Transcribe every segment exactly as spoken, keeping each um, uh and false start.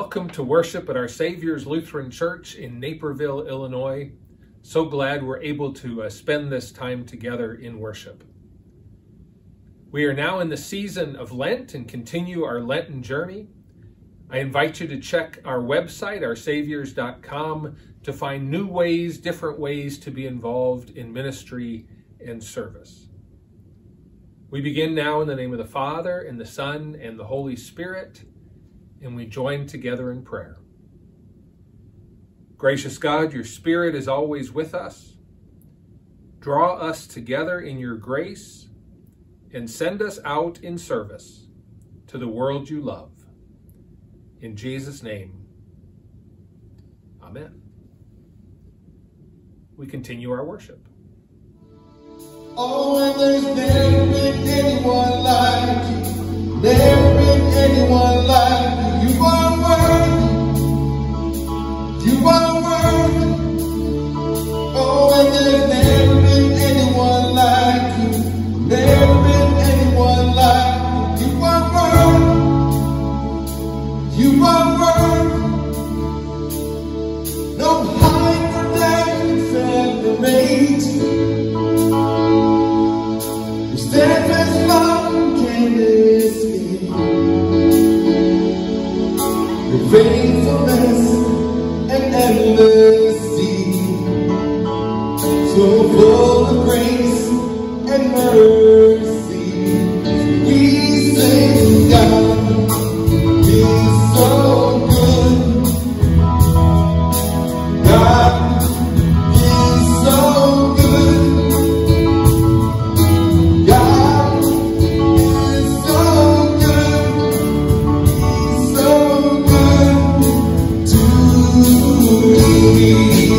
Welcome to worship at Our Saviour's Lutheran Church in Naperville, Illinois. So glad we're able to uh, spend this time together in worship. We are now in the season of Lent and continue our Lenten journey. I invite you to check our website, our saviors dot com, to find new ways, different ways to be involved in ministry and service. We begin now in the name of the Father, and the Son, and the Holy Spirit, and we join together in prayer. Gracious God, your Spirit is always with us. Draw us together in your grace, and send us out in service to the world you love. In Jesus' name, amen. We continue our worship. Oh, and there's never been anyone like you, never been anyone like you. You are worthy, you are worthy. Oh, and there's never been anyone like you, never been anyone like you. You are worthy, you are worthy. No height or depth can separate you. Faithfulness and endless sea, so full of grace and mercy. We sing, God is so good. God is so good. God is so good. He's so good. Thank you.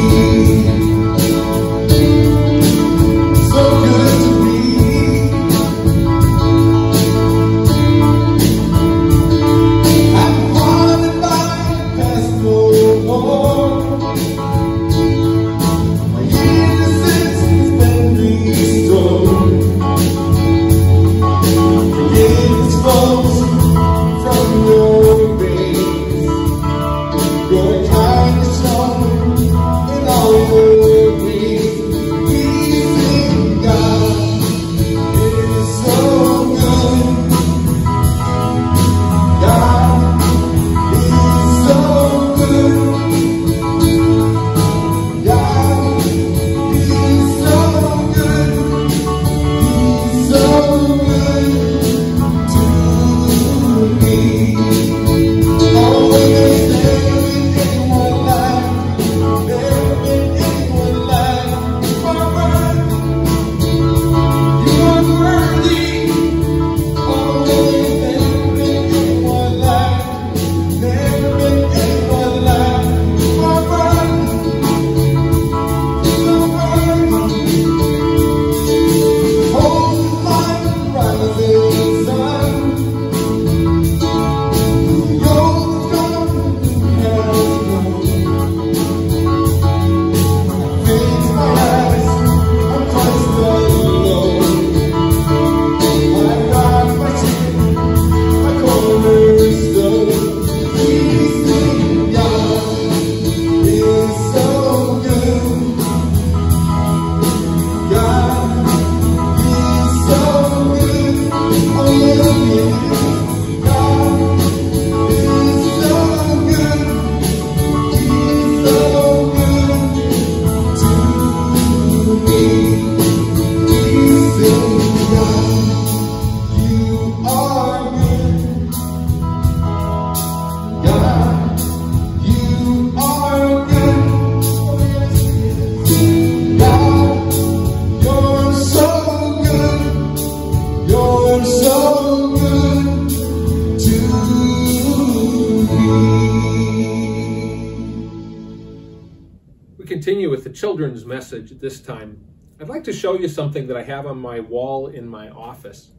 Children's message at this time. I'd like to show you something that I have on my wall in my office.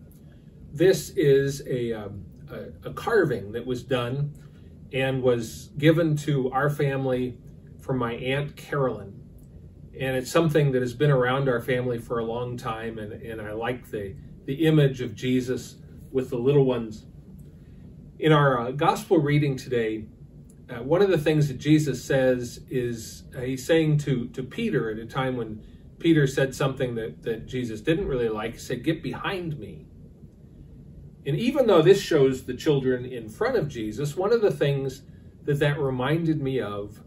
This is a, um, a, a carving that was done and was given to our family from my Aunt Carolyn. And it's something that has been around our family for a long time, and, and I like the, the image of Jesus with the little ones. In our uh, gospel reading today, uh, one of the things that Jesus says is, uh, he's saying to, to Peter at a time when Peter said something that, that Jesus didn't really like. He said, "Get behind me." And even though this shows the children in front of Jesus, one of the things that that reminded me of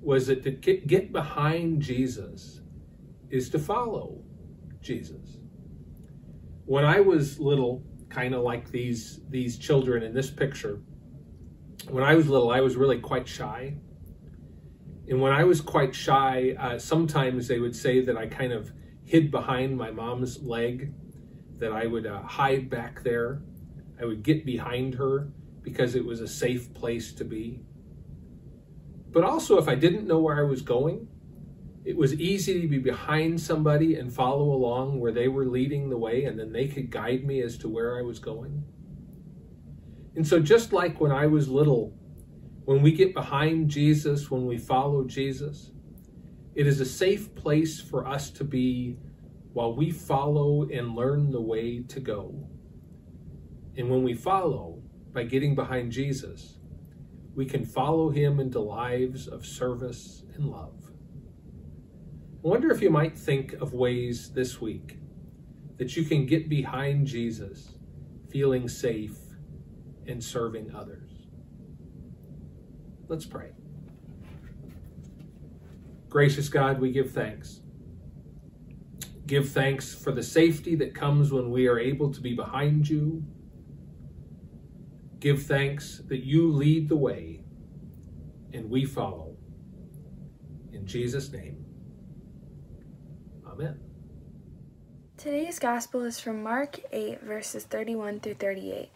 was that to get, get behind Jesus is to follow Jesus. When I was little, kind of like these, these children in this picture, when I was little, I was really quite shy. And when I was quite shy, uh, sometimes they would say that I kind of hid behind my mom's leg, that I would uh, hide back there. I would get behind her because it was a safe place to be. But also, if I didn't know where I was going, it was easy to be behind somebody and follow along where they were leading the way, and then they could guide me as to where I was going. And so just like when I was little, when we get behind Jesus, when we follow Jesus, it is a safe place for us to be while we follow and learn the way to go. And when we follow, by getting behind Jesus, we can follow him into lives of service and love. I wonder if you might think of ways this week that you can get behind Jesus, feeling safe and serving others. Let's pray. Gracious God, we give thanks. Give thanks for the safety that comes when we are able to be behind you. Give thanks that you lead the way and we follow. In Jesus' name. Amen. Today's gospel is from Mark eight, verses thirty-one through thirty-eight.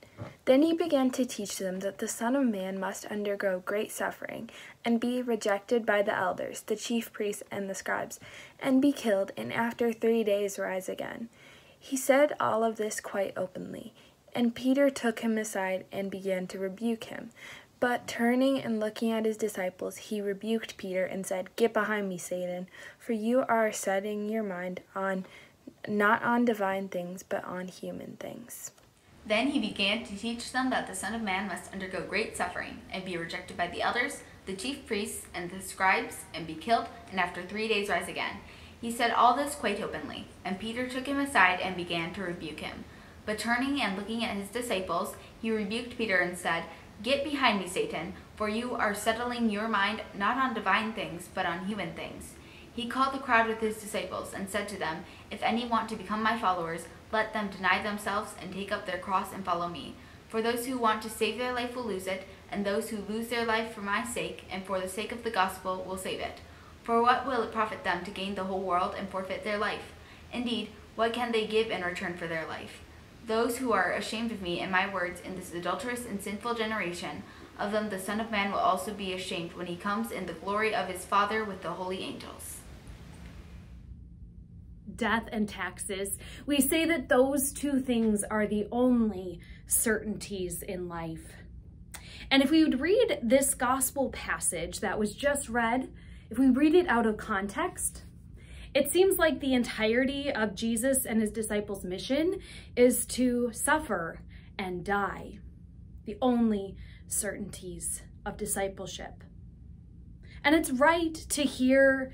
Then he began to teach them that the Son of Man must undergo great suffering, and be rejected by the elders, the chief priests, and the scribes, and be killed, and after three days rise again. He said all of this quite openly, and Peter took him aside and began to rebuke him. But turning and looking at his disciples, he rebuked Peter and said, "Get behind me, Satan, for you are setting your mind on not on divine things, but on human things." Then he began to teach them that the Son of Man must undergo great suffering, and be rejected by the elders, the chief priests, and the scribes, and be killed, and after three days rise again. He said all this quite openly, and Peter took him aside and began to rebuke him. But turning and looking at his disciples, he rebuked Peter and said, "Get behind me, Satan, for you are settling your mind not on divine things, but on human things." He called the crowd with his disciples and said to them, "If any want to become my followers, let them deny themselves and take up their cross and follow me. For those who want to save their life will lose it, and those who lose their life for my sake and for the sake of the gospel will save it. For what will it profit them to gain the whole world and forfeit their life? Indeed, what can they give in return for their life? Those who are ashamed of me and my words in this adulterous and sinful generation, of them the Son of Man will also be ashamed when he comes in the glory of his Father with the holy angels." Death and taxes. We say that those two things are the only certainties in life. And if we would read this gospel passage that was just read, if we read it out of context, it seems like the entirety of Jesus and his disciples' mission is to suffer and die, the only certainties of discipleship. And it's right to hear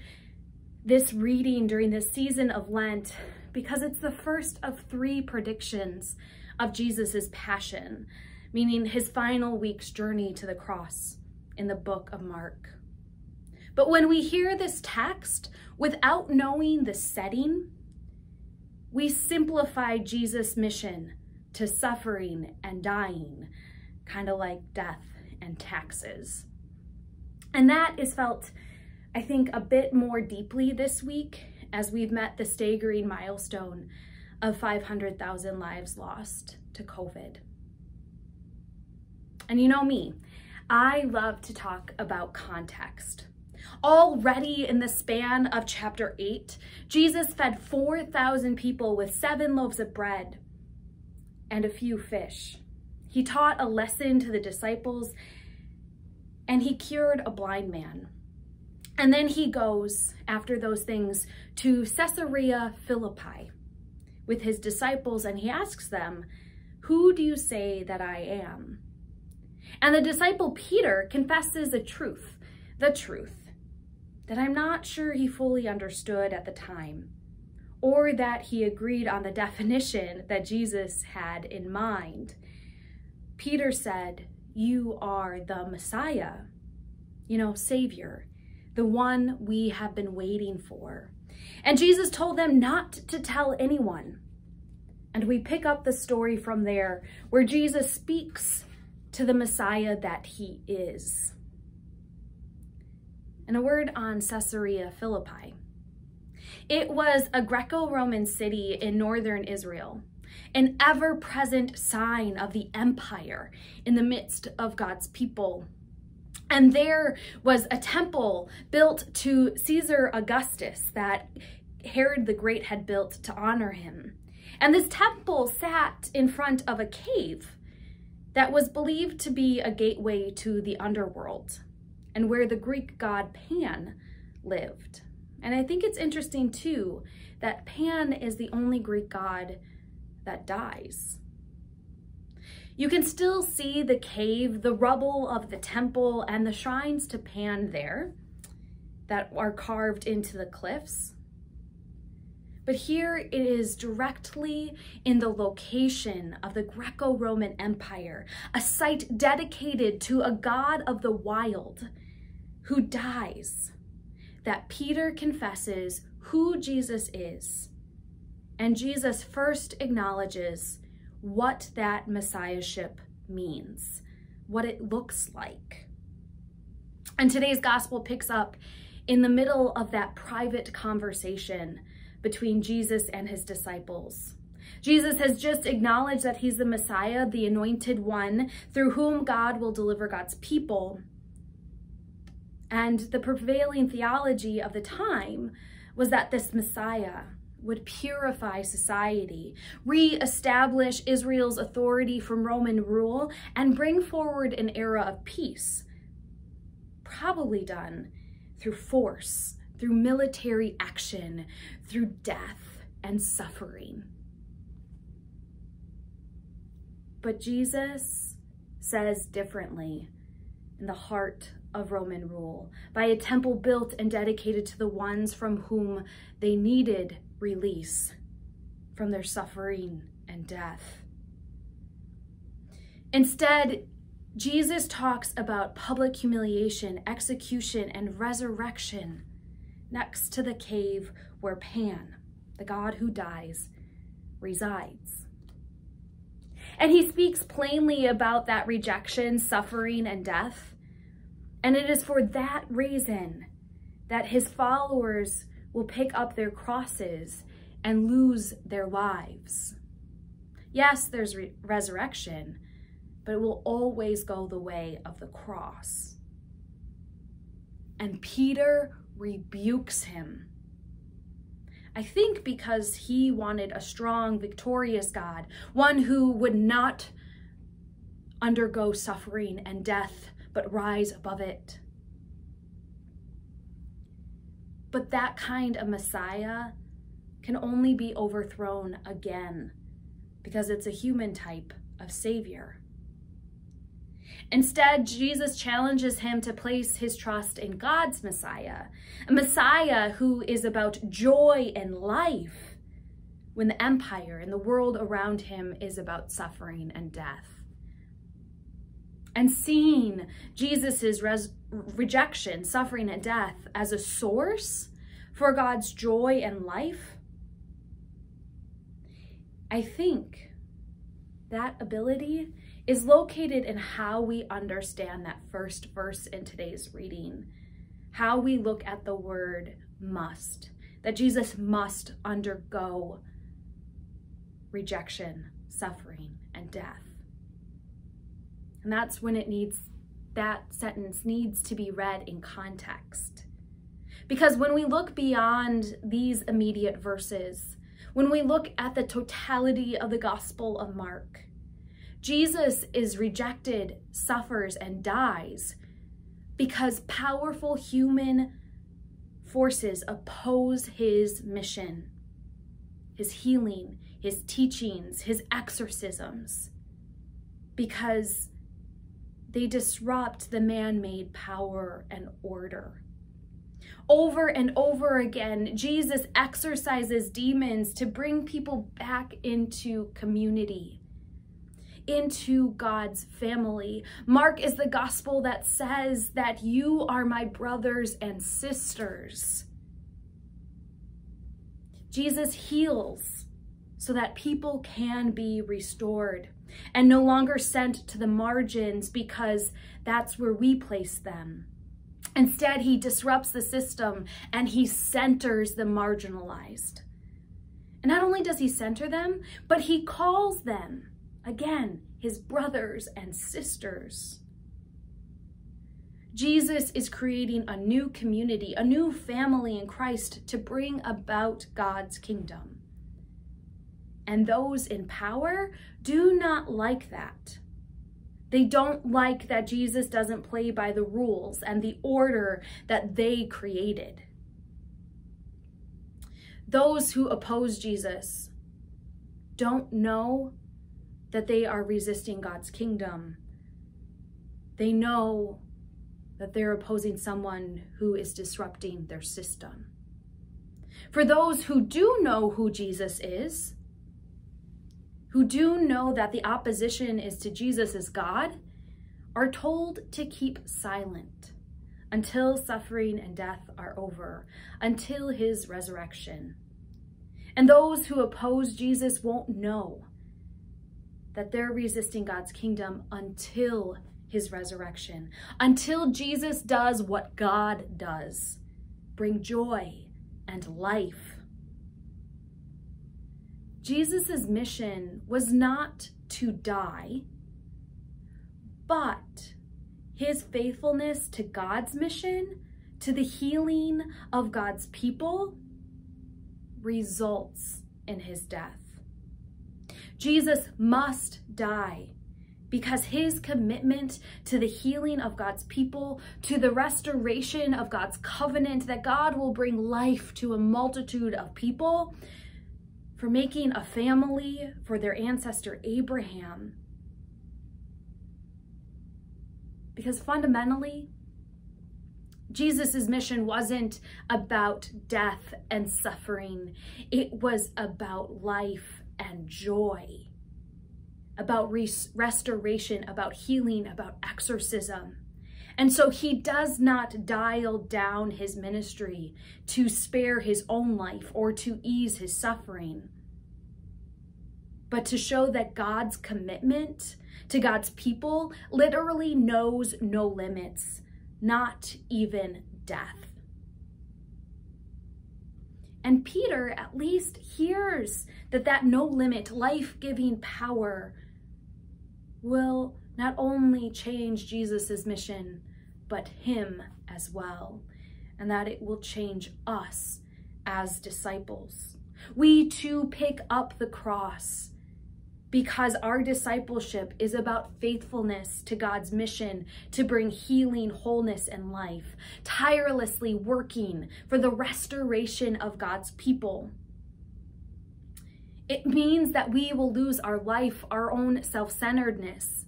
this reading during this season of Lent, because it's the first of three predictions of Jesus's passion, meaning his final week's journey to the cross in the book of Mark. But when we hear this text without knowing the setting, we simplify Jesus' mission to suffering and dying, kind of like death and taxes. And that is felt, I think, a bit more deeply this week as we've met the staggering milestone of five hundred thousand lives lost to COVID. And you know me, I love to talk about context. Already in the span of chapter eight, Jesus fed four thousand people with seven loaves of bread and a few fish. He taught a lesson to the disciples, and he cured a blind man. And then he goes, after those things, to Caesarea Philippi with his disciples, and he asks them, "Who do you say that I am?" And the disciple Peter confesses a truth, the truth, that I'm not sure he fully understood at the time, or that he agreed on the definition that Jesus had in mind. Peter said, "You are the Messiah, you know, Savior, the one we have been waiting for." And Jesus told them not to tell anyone. And we pick up the story from there, where Jesus speaks to the Messiah that he is. And a word on Caesarea Philippi. It was a Greco-Roman city in northern Israel, an ever-present sign of the empire in the midst of God's people. And there was a temple built to Caesar Augustus that Herod the Great had built to honor him. And this temple sat in front of a cave that was believed to be a gateway to the underworld, and where the Greek god Pan lived. And I think it's interesting too that Pan is the only Greek god that dies. You can still see the cave, the rubble of the temple, and the shrines to Pan there that are carved into the cliffs. But here it is directly in the location of the Greco-Roman Empire, a site dedicated to a god of the wild who dies, that Peter confesses who Jesus is. And Jesus first acknowledges what that messiahship means, what it looks like. And today's gospel picks up in the middle of that private conversation between Jesus and his disciples. Jesus has just acknowledged that he's the Messiah, the anointed one, through whom God will deliver God's people. And the prevailing theology of the time was that this Messiah would purify society, reestablish Israel's authority from Roman rule, and bring forward an era of peace, probably done through force, through military action, through death and suffering. But Jesus says differently in the heart of Roman rule, by a temple built and dedicated to the ones from whom they needed release from their suffering and death. Instead, Jesus talks about public humiliation, execution, and resurrection next to the cave where Pan, the god who dies, resides. And he speaks plainly about that rejection, suffering, and death. And it is for that reason that his followers will pick up their crosses and lose their lives. Yes, there's re- resurrection, but it will always go the way of the cross. And Peter rebukes him. I think because he wanted a strong, victorious God, one who would not undergo suffering and death, but rise above it. But that kind of Messiah can only be overthrown again because it's a human type of Savior. Instead, Jesus challenges him to place his trust in God's Messiah, a Messiah who is about joy and life when the empire and the world around him is about suffering and death. And seeing Jesus's res rejection, suffering, and death as a source for God's joy and life, I think that ability is located in how we understand that first verse in today's reading, how we look at the word must, that Jesus must undergo rejection, suffering, and death. And that's when it needs, that sentence needs to be read in context. Because when we look beyond these immediate verses, when we look at the totality of the Gospel of Mark, Jesus is rejected, suffers, and dies because powerful human forces oppose his mission, his healing, his teachings, his exorcisms, because They disrupt the man-made power and order. Over and over again, Jesus exorcises demons to bring people back into community, into God's family. Mark is the gospel that says that you are my brothers and sisters. Jesus heals so that people can be restored and no longer sent to the margins because that's where we place them. Instead, he disrupts the system and he centers the marginalized. And not only does he center them, but he calls them, again, his brothers and sisters. Jesus is creating a new community, a new family in Christ to bring about God's kingdom. And those in power do not like that. They don't like that Jesus doesn't play by the rules and the order that they created. Those who oppose Jesus don't know that they are resisting God's kingdom. They know that they're opposing someone who is disrupting their system. For those who do know who Jesus is, who do know that the opposition is to Jesus as God, are told to keep silent until suffering and death are over, until his resurrection. And those who oppose Jesus won't know that they're resisting God's kingdom until his resurrection, until Jesus does what God does, bring joy and life. Jesus's mission was not to die, but his faithfulness to God's mission, to the healing of God's people, results in his death. Jesus must die because his commitment to the healing of God's people, to the restoration of God's covenant, that God will bring life to a multitude of people, for making a family for their ancestor Abraham. Because fundamentally, Jesus's mission wasn't about death and suffering. It was about life and joy, about res restoration, about healing, about exorcism. And so he does not dial down his ministry to spare his own life or to ease his suffering, but to show that God's commitment to God's people literally knows no limits, not even death. And Peter at least hears that that no limit, life-giving power will not only change Jesus's mission, but him as well, and that it will change us as disciples. We too pick up the cross because our discipleship is about faithfulness to God's mission to bring healing, wholeness, and life, tirelessly working for the restoration of God's people. It means that we will lose our life, our own self-centeredness,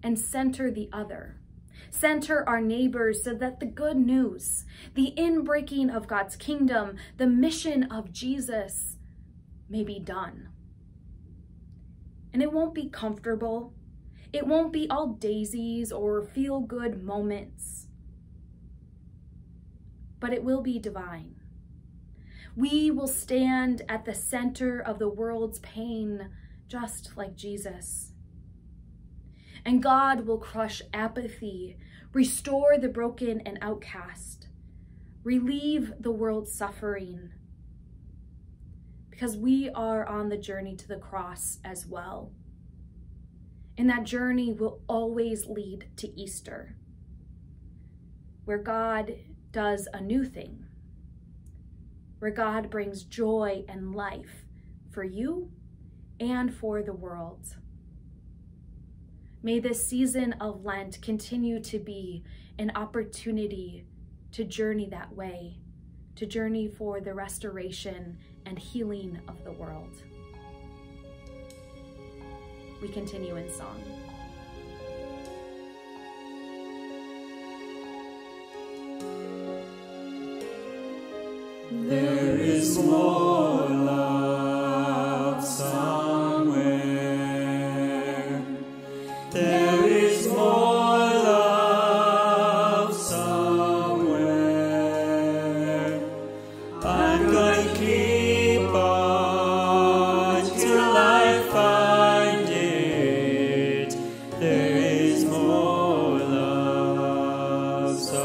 and center the other. Center our neighbors so that the good news, the inbreaking of God's kingdom, the mission of Jesus may be done. And it won't be comfortable. It won't be all daisies or feel-good moments, but it will be divine. We will stand at the center of the world's pain, just like Jesus. And God will crush apathy, restore the broken and outcast, relieve the world's suffering, because we are on the journey to the cross as well. And that journey will always lead to Easter, where God does a new thing, where God brings joy and life for you and for the world. May this season of Lent continue to be an opportunity to journey that way, to journey for the restoration and healing of the world. We continue in song. There is more love somewhere. There is more love somewhere. I'm gonna keep on till I find it. There is more love somewhere.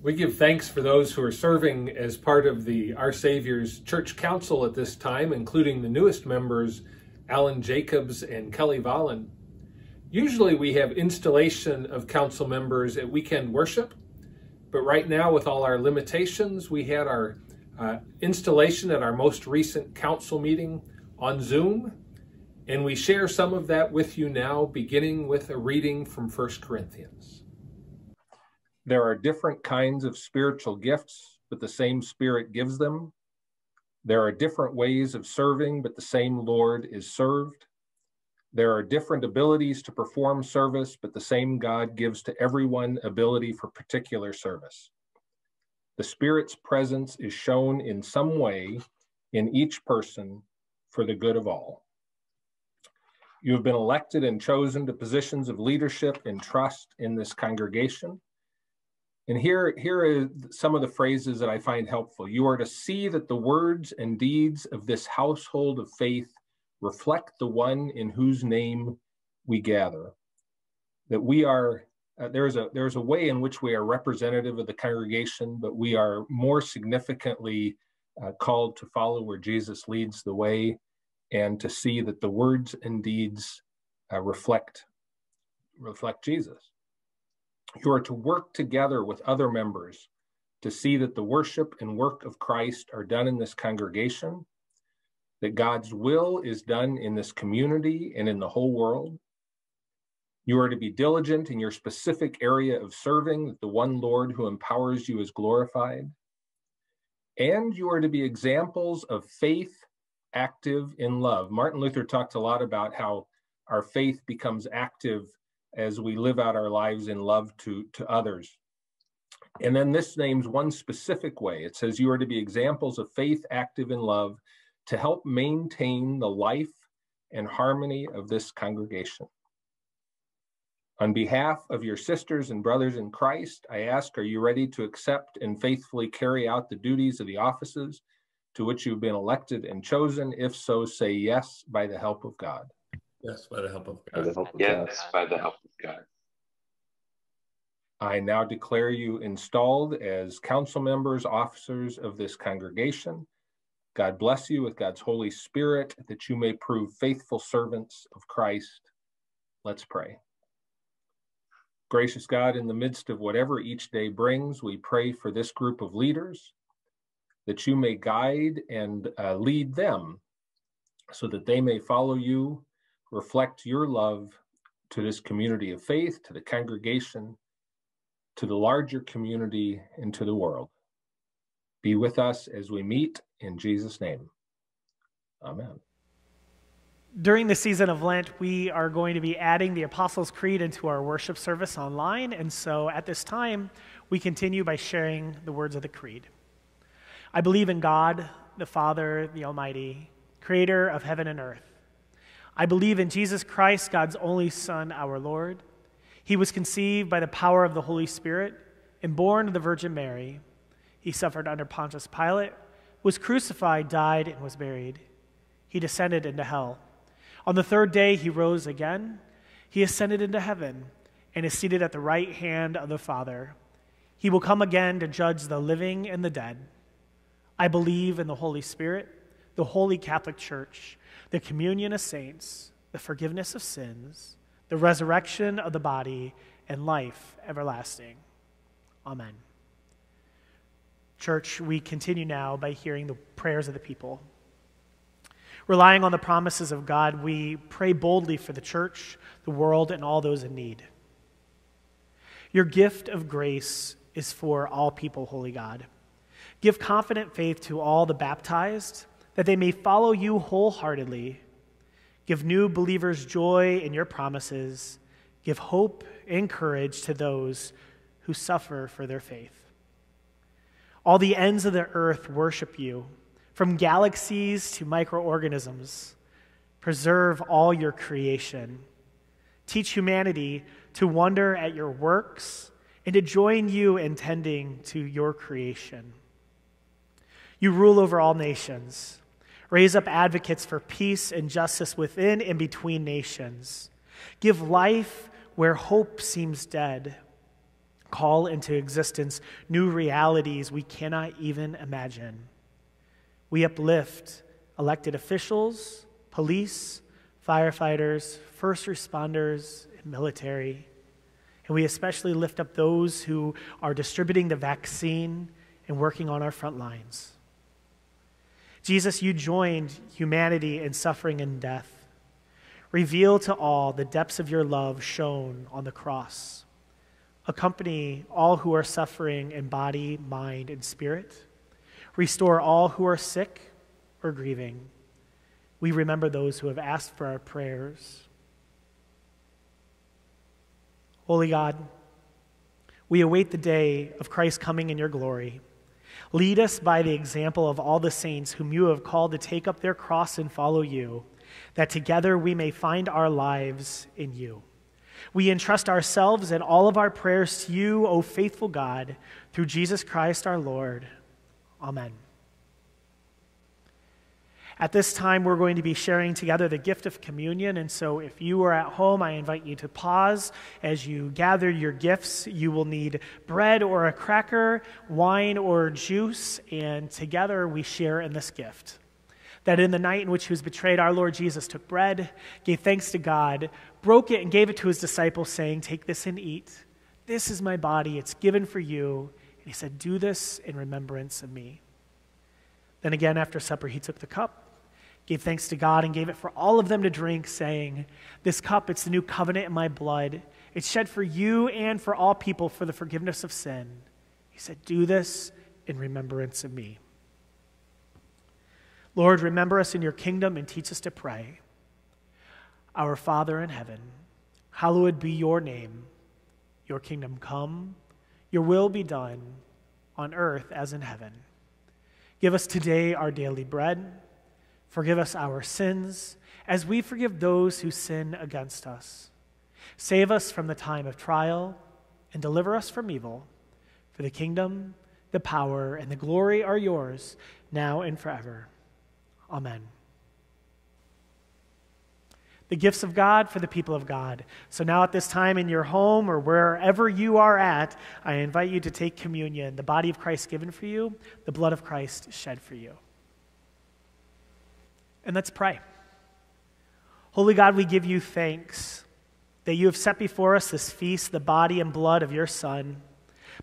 We give thanks for those who are serving as part of the Our Saviour's Church Council at this time, including the newest members, Alan Jacobs and Kelly Vollen. Usually we have installation of council members at weekend worship, but right now with all our limitations, we had our uh, installation at our most recent council meeting on Zoom, and we share some of that with you now, beginning with a reading from First Corinthians. There are different kinds of spiritual gifts, but the same Spirit gives them. There are different ways of serving, but the same Lord is served. There are different abilities to perform service, but the same God gives to everyone ability for particular service. The Spirit's presence is shown in some way in each person for the good of all. You have been elected and chosen to positions of leadership and trust in this congregation. And here, here are some of the phrases that I find helpful. You are to see that the words and deeds of this household of faith reflect the one in whose name we gather. That we are, uh, there's a, there's a way in which we are representative of the congregation, but we are more significantly uh, called to follow where Jesus leads the way, and to see that the words and deeds uh, reflect, reflect Jesus. You are to work together with other members to see that the worship and work of Christ are done in this congregation, that God's will is done in this community and in the whole world. You are to be diligent in your specific area of serving, that the one Lord who empowers you is glorified. And you are to be examples of faith active in love. Martin Luther talked a lot about how our faith becomes active as we live out our lives in love to, to others. And then this names one specific way. It says you are to be examples of faith active in love to help maintain the life and harmony of this congregation. On behalf of your sisters and brothers in Christ, I ask, are you ready to accept and faithfully carry out the duties of the offices to which you've been elected and chosen? If so, say yes by the help of God. Yes, by the help of God. Yes, by the help of God. I now declare you installed as council members, officers of this congregation. God bless you with God's Holy Spirit, that you may prove faithful servants of Christ. Let's pray. Gracious God, in the midst of whatever each day brings, we pray for this group of leaders, that you may guide and uh, lead them so that they may follow you, reflect your love to this community of faith, to the congregation, to the larger community, and to the world. Be with us as we meet, in Jesus' name. Amen. During the season of Lent, we are going to be adding the Apostles' Creed into our worship service online, and so at this time, we continue by sharing the words of the Creed. I believe in God, the Father, the Almighty, creator of heaven and earth. I believe in Jesus Christ, God's only Son, our Lord. He was conceived by the power of the Holy Spirit and born of the Virgin Mary. He suffered under Pontius Pilate, was crucified, died, and was buried. He descended into hell. On the third day, he rose again. He ascended into heaven and is seated at the right hand of the Father. He will come again to judge the living and the dead. I believe in the Holy Spirit, the Holy Catholic Church, the communion of saints, the forgiveness of sins, the resurrection of the body, and life everlasting. Amen. Church, we continue now by hearing the prayers of the people. Relying on the promises of God, we pray boldly for the church, the world, and all those in need. Your gift of grace is for all people, holy God. Give confident faith to all the baptized, that they may follow you wholeheartedly. Give new believers joy in your promises. Give hope and courage to those who suffer for their faith. All the ends of the earth worship you, from galaxies to microorganisms. Preserve all your creation. Teach humanity to wonder at your works and to join you in tending to your creation. You rule over all nations. Raise up advocates for peace and justice within and between nations. Give life where hope seems dead. Call into existence new realities we cannot even imagine. We uplift elected officials, police, firefighters, first responders, and military. And we especially lift up those who are distributing the vaccine and working on our front lines. Jesus, you joined humanity in suffering and death. Reveal to all the depths of your love shown on the cross. Accompany all who are suffering in body, mind, and spirit. Restore all who are sick or grieving. We remember those who have asked for our prayers. Holy God, we await the day of Christ's coming in your glory. Lead us by the example of all the saints whom you have called to take up their cross and follow you, that together we may find our lives in you. We entrust ourselves and all of our prayers to you, O faithful God, through Jesus Christ our Lord. Amen. At this time, we're going to be sharing together the gift of communion, and so if you are at home, I invite you to pause as you gather your gifts. You will need bread or a cracker, wine or juice, and together we share in this gift. That in the night in which he was betrayed, our Lord Jesus took bread, gave thanks to God, broke it and gave it to his disciples, saying, "Take this and eat. This is my body, it's given for you." And he said, "Do this in remembrance of me." Then again, after supper, he took the cup, gave thanks to God, and gave it for all of them to drink, saying, "This cup, it's the new covenant in my blood. It's shed for you and for all people for the forgiveness of sin." He said, "Do this in remembrance of me." Lord, remember us in your kingdom and teach us to pray. Our Father in heaven, hallowed be your name. Your kingdom come, your will be done, on earth as in heaven. Give us today our daily bread. Forgive us our sins, as we forgive those who sin against us. Save us from the time of trial, and deliver us from evil. For the kingdom, the power, and the glory are yours, now and forever. Amen. The gifts of God for the people of God. So now at this time in your home or wherever you are at, I invite you to take communion, the body of Christ given for you, the blood of Christ shed for you. And let's pray. Holy God, we give you thanks that you have set before us this feast, the body and blood of your Son.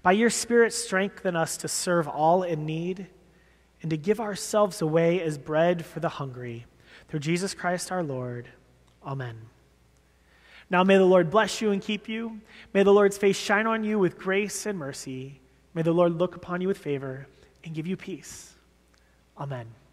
By your Spirit, strengthen us to serve all in need and to give ourselves away as bread for the hungry. Through Jesus Christ our Lord. Amen. Now may the Lord bless you and keep you. May the Lord's face shine on you with grace and mercy. May the Lord look upon you with favor and give you peace. Amen.